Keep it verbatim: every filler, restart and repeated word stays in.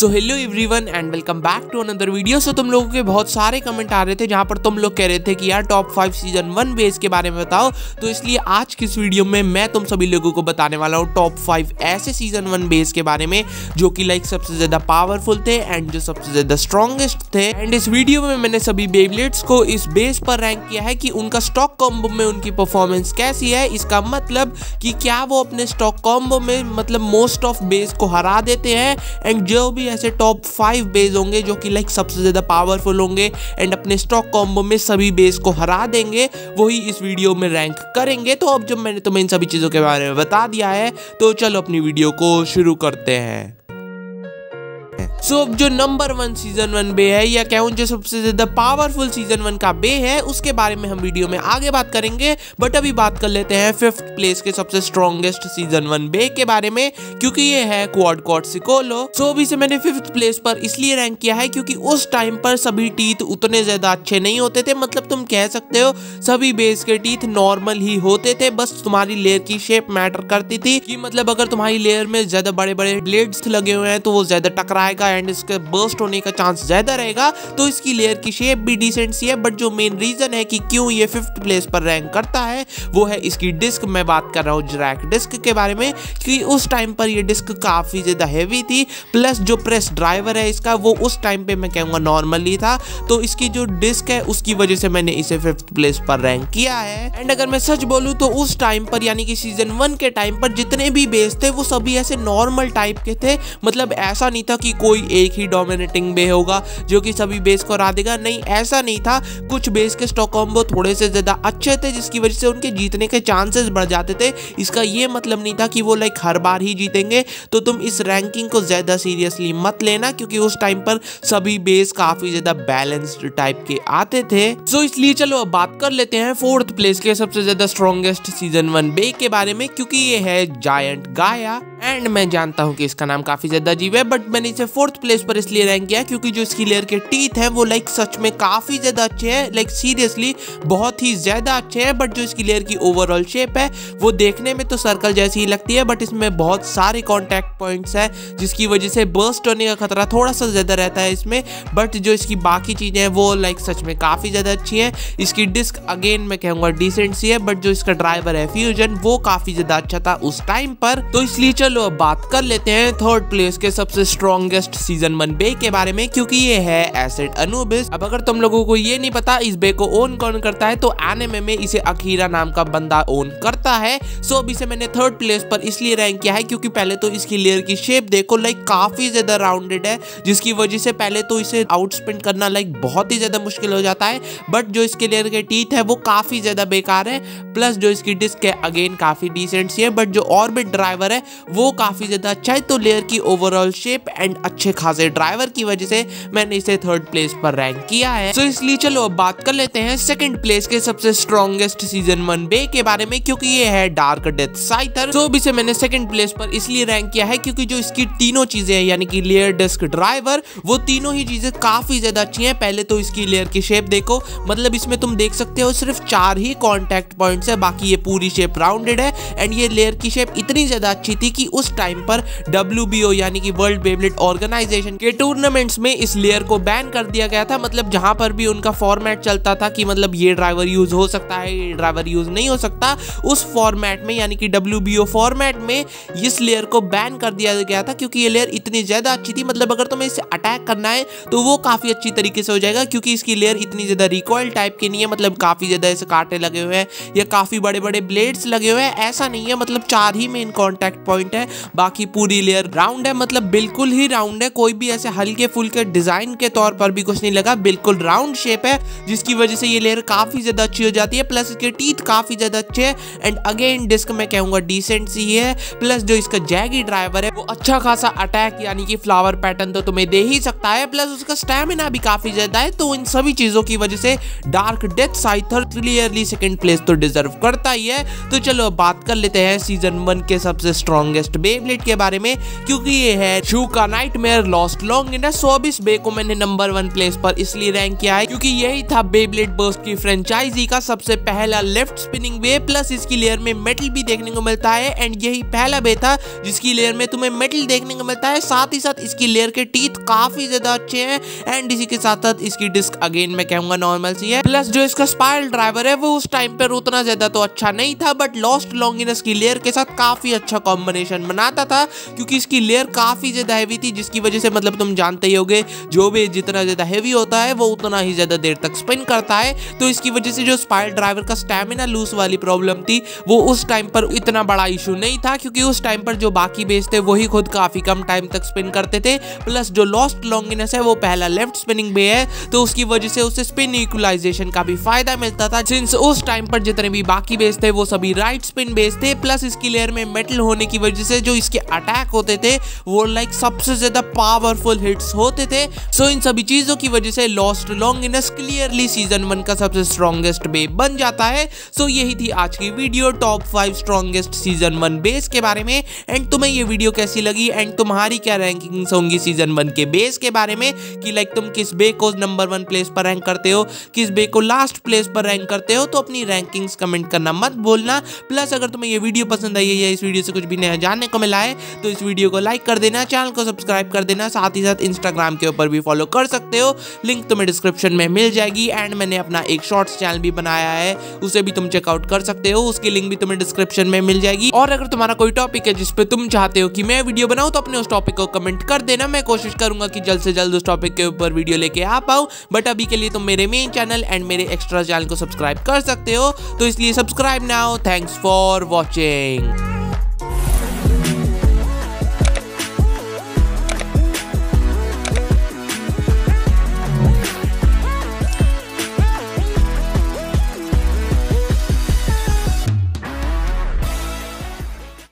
So hello everyone and welcome back to another video. So तुम लोगों के बहुत सारे कमेंट आ रहे थे जहां पर तुम लोग कह रहे थे कि यार top five season one beys के बारे में बताओ, तो इसलिए आज किस वीडियो में मैं तुम सभी लोगों को बताने वाला हूं टॉप फाइव ऐसे सीजन वन बेस के बारे में जो कि लाइक सबसे ज्यादा पावरफुल थे एंड जो सबसे ज्यादा स्ट्रॉन्गेस्ट थे। एंड इस वीडियो में मैंने सभी बेब्लेड्स को इस बेस पर रैंक किया है कि उनका स्टॉक कॉम्बो में उनकी परफॉर्मेंस कैसी है। इसका मतलब कि क्या वो अपने स्टॉक कॉम्बो में मतलब मोस्ट ऑफ बेस को हरा देते हैं एंड जो भी ऐसे टॉप फाइव बेस होंगे जो कि लाइक सबसे ज्यादा पावरफुल होंगे एंड अपने स्टॉक कॉम्बो में सभी बेस को हरा देंगे, वही इस वीडियो में रैंक करेंगे। तो अब जब मैंने तुम्हें इन सभी चीजों के बारे में बता दिया है तो चलो अपनी वीडियो को शुरू करते हैं। सो so, जो number one season one bey है या कहूँ जो सबसे ज्यादा पावरफुल सीजन वन का बे है उसके बारे में हम वीडियो में आगे बात करेंगे, बट अभी बात कर लेते हैं फिफ्थ प्लेस के सबसे स्ट्रॉन्गेस्ट सीजन वन बे के बारे में, क्योंकि ये है क्वाड क्वेट्साकोल। सो अभी से मैंने फिफ्थ प्लेस पर इसलिए रैंक किया है क्योंकि उस टाइम पर सभी टीथ उतने ज्यादा अच्छे नहीं होते थे, मतलब तुम कह सकते हो सभी बेस के टीथ नॉर्मल ही होते थे, बस तुम्हारी लेयर की शेप मैटर करती थी कि मतलब अगर तुम्हारी लेयर में ज्यादा बड़े बड़े ब्लेड्स लगे हुए हैं तो वो ज्यादा टकराएगा एंड इसके बर्स्ट होने का चांस ज्यादा रहेगा। तो इसकी लेयर की शेप भी डिसेंट सी है, बट जो मेन रीजन है कि क्यों ये फिफ्थ प्लेस पर रैंक करता है वो है इसकी डिस्क। मैं बात कर रहा हूँ ज़िराक डिस्क के बारे में कि उस टाइम पर ये डिस्क काफी ज्यादा हैवी थी, प्लस जो प्रेस ड्राइवर है इसका वो उस टाइम पे मैं कहूँगा नॉर्मली था, तो इसकी जो डिस्क है उसकी वजह से मैंने इसे फिफ्थ प्लेस पर रैंक किया है। एंड अगर मैं सच बोलूँ तो उस टाइम पर यानी कि सीजन वन के टाइम पर जितने भी बेस थे वो सभी ऐसे नॉर्मल टाइप के थे, मतलब ऐसा नहीं था कि कोई एक ही डोमिनेटिंग बे होगा जो कि सभी बेस को हरा देगा, नहीं ऐसा नहीं था। कुछ बेस के स्टॉक कॉम्बो थोड़े से ज्यादा अच्छे थे जिसकी वजह से उनके जीतने के चांसेस बढ़ जाते थे, इसका ये मतलब नहीं था कि वो लाइक हर बार ही जीतेंगे। तो तुम इस रैंकिंग को ज्यादा सीरियसली मत लेना क्योंकि उस टाइम पर सभी बेस काफी ज्यादा बैलेंस्ड टाइप के आते थे। सो इसलिए चलो अब बात कर लेते हैं फोर्थ प्लेस के सबसे ज्यादा स्ट्रॉन्गेस्ट सीजन वन बे के बारे में, क्योंकि ये है जायंट गाया। एंड मैं जानता हूँ कि इसका नाम काफी ज्यादा अजीब है, बट मैंने इसे फोर्थ प्लेस पर इसलिए रैंक किया क्योंकि जो इसकी लेयर के टीथ हैं वो लाइक सच में काफी ज्यादा अच्छे हैं, लाइक सीरियसली बहुत ही ज्यादा अच्छे हैं, बट जो इसकी लेयर की ओवरऑल शेप है वो देखने में तो सर्कल जैसी ही लगती है, बट इसमें बहुत सारे कॉन्टैक्ट पॉइंट्स हैं जिसकी वजह से बर्स्ट होने का खतरा थोड़ा सा ज्यादा रहता है इसमें, बट जो इसकी बाकी चीजें हैं वो लाइक सच में काफी ज्यादा अच्छी है। इसकी डिस्क अगेन मैं कहूँगा डिसेंट सी है, बट जो इसका ड्राइवर है फ्यूजन वो काफी ज्यादा अच्छा था उस टाइम पर। तो इसलिए चलो अब बात कर लेते हैं थर्ड प्लेस के सबसे स्ट्रॉन्गेस्ट सीजन वन बे के बारे में, क्योंकि ये है एसिड अनुबिस। अब अगर तुम लोगों को ये नहीं पता इस बे को ओन कौन करता है तो एनिमे में इसे अकीरा नाम का बंदा ओन करता है। सो अभी से मैंने थर्ड प्लेस पर इसलिए रैंक किया है क्योंकि पहले तो इसकी लेयर की शेप देखो लाइक काफी ज्यादा राउंडेड है, जिसकी वजह से पहले तो इसे आउटस्पिन करना लाइक बहुत ही ज्यादा मुश्किल हो जाता है, बट जो इसके लेयर के टीथ है वो काफी ज्यादा बेकार है, प्लस जो इसकी डिस्क है अगेन काफी डिसेंट सी है, बट जो ऑर्बिट ड्राइवर है वो काफी ज्यादा अच्छा है। तो लेयर की ओवरऑल शेप एंड अच्छे खासे ड्राइवर की वजह से मैंने इसे थर्ड प्लेस पर रैंक किया है। सो so, इसलिए चलो अब बात कर लेते हैं सेकंड प्लेस के सबसे स्ट्रॉन्गेस्ट सीजन वन बे के बारे में, क्योंकि ये है डार्क डेथसाइथर। सो इसे मैंने सेकंड प्लेस पर इसलिए रैंक किया है क्योंकि जो इसकी तीनों चीजें हैं यानी कि लेयर डिस्क ड्राइवर वो तीनों ही चीजें काफी ज्यादा अच्छी है। पहले तो इसकी लेयर की शेप देखो, मतलब इसमें तुम देख सकते हो सिर्फ चार ही कॉन्टैक्ट पॉइंट है, बाकी ये पूरी शेप राउंडेड है एंड ये लेयर की शेप इतनी ज्यादा अच्छी थी कि उस टाइम पर डब्ल्यू बी ओ यानी कि वर्ल्ड बेब्लेड ऑर्गेनाइजेशन के टूर्नामेंट्स में इस लेयर को बैन कर दिया गया था, मतलब जहां पर भी उनका फॉर्मेट चलता था कि मतलब ये ड्राइवर यूज हो सकता है ये ड्राइवर यूज नहीं हो सकता, उस फॉर्मेट में यानी कि डब्ल्यू बी ओ फॉर्मेट में इस लेयर को बैन कर दिया गया था क्योंकि ये लेयर इतनी ज्यादा अच्छी थी, मतलब अगर तुम्हें इसे अटैक करना है तो वो काफी अच्छी तरीके से हो जाएगा क्योंकि इसकी लेयर इतनी ज्यादा रिकॉइल टाइप की नहीं है, मतलब काफी ज्यादा ऐसे कांटे लगे हुए हैं या काफी बड़े बड़े ब्लेड्स लगे हुए हैं, ऐसा नहीं है, मतलब चार ही मेन कॉन्टैक्ट पॉइंट है, बाकी पूरी लेयर राउंड है, मतलब बिल्कुल ही राउंड है, कोई भी ऐसे हल्के फुल्के डिजाइन के तौर पर भी कुछ नहीं लगा, बिल्कुल राउंड शेप है जिसकी वजह से ये लेयर काफी ज्यादा अच्छी हो जाती है, प्लस इसके टीथ काफी ज्यादा अच्छे हैं एंड अगेन डिस्क मैं कहूंगा डिसेंट सी है, प्लस जो इसका जैगी ड्राइवर है वो अच्छा खासा अटैक यानी कि फ्लावर पैटर्न तो तुम्हें दे ही सकता है, प्लस उसका स्टेमिना भी काफी ज्यादा है। तो इन सभी चीजों की वजह से Dark Deathscyther clearly second place तो डिजर्व करता ही है। तो चलो अब बात कर लेते हैं सीजन वन के सबसे स्ट्रॉन्गेस्ट बेब्लेड के बारे में, क्योंकि ये है शू का nightmare. Player lost Longinus. So अब इस बे को मैंने नंबर वन प्लेस पर इसलिए रैंक किया है क्योंकि यही था बेब्लेड बर्स्ट की फ्रेंचाइजी का सबसे पहला लेफ्ट स्पिनिंग वे, प्लस इसकी लेयर में मेटल भी देखने को मिलता है एंड यही पहला बे था जिसकी लेयर में तुम्हें मेटल देखने को मिलता है। साथ ही साथ इसकी लेयर के टीथ काफी ज्यादा अच्छे हैं एंड इसी के साथ साथ इसकी डिस्क अगेन मैं कहूंगा नॉर्मल सी है, प्लस जो इसका स्पाइरल ड्राइवर है वो उस टाइम पर उतना ज्यादा तो अच्छा नहीं था बट लॉस्ट लॉन्गिनस की लेयर के साथ काफी अच्छा कॉम्बिनेशन बनाता था क्योंकि इसकी लेयर काफी ज्यादा हैवी थी जिसकी वजह से मतलब तुम जानते ही होगे जो भी जितना ज्यादा हैवी होता है वो उतना ही ज्यादा देर तक स्पिन करता है, तो इसकी वजह से जो स्पाइरल ड्राइवर का स्टैमिना लूज वाली प्रॉब्लम थी वो उस टाइम पर इतना बड़ा इशू नहीं था क्योंकि उस टाइम पर जो बाकी बेस थे वही खुद काफी कम टाइम तक स्पिन करते थे, प्लस जो लॉस्ट लॉन्गिनस है वो पहला लेफ्ट स्पिनिंग बे है तो उसकी वजह से उसे स्पिन इक्वलाइजेशन का भी फायदा मिलता था सिंस उस टाइम पर जितने भी बाकी बेस थे वो सभी राइट स्पिन बेस थे, प्लस इसकी लेयर में मेटल होने की वजह से जो इसके अटैक होते थे वो लाइक सबसे ज्यादा पावरफुल हिट्स होते थे। सो इन सभी चीजों की वजह से lost Longinus clearly season one का सबसे स्ट्रॉन्गेस्ट बे बन जाता है। सो यही थी आज की video top five strongest season one beys के बारे में एंड तुम्हें ये वीडियो कैसी लगी एंड तुम्हारी क्या रैंकिंग्स होंगी सीजन वन के बेस के बारे में कि लाइक तुम किस बे को नंबर वन प्लेस पर रैंक करते हो, किस बे को लास्ट प्लेस पर रैंक करते हो, तो अपनी रैंकिंग्स कमेंट करना मत भूलना। प्लस अगर तुम्हें ये वीडियो पसंद आई है या इस वीडियो से कुछ भी नया जानने को मिला है तो इस वीडियो को लाइक कर देना, चैनल को सब्सक्राइब कर देना, साथ ही साथ इंस्टाग्राम के ऊपर भी फॉलो कर सकते हो, लिंक तुम्हें डिस्क्रिप्शन में मिल जाएगी एंड मैंने अपना एक शॉर्ट्स चैनल भी बनाया है उसे भी तुम चेकआउट कर सकते हो, उसकी लिंक भी तुम्हें डिस्क्रिप्शन में मिल जाएगी। और अगर तुम्हारा कोई टॉपिक है जिसपे तुम चाहते हो कि मैं वीडियो बनाऊं तो अपने उस टॉपिक को कमेंट कर देना, मैं कोशिश करूंगा कि जल्द से जल्द उस टॉपिक के ऊपर वीडियो लेके आ पाऊं, बट अभी के लिए तुम मेरे मेन चैनल एंड मेरे एक्स्ट्रा चैनल को सब्सक्राइब कर सकते हो, तो इसलिए subscribe now. Thanks for watching.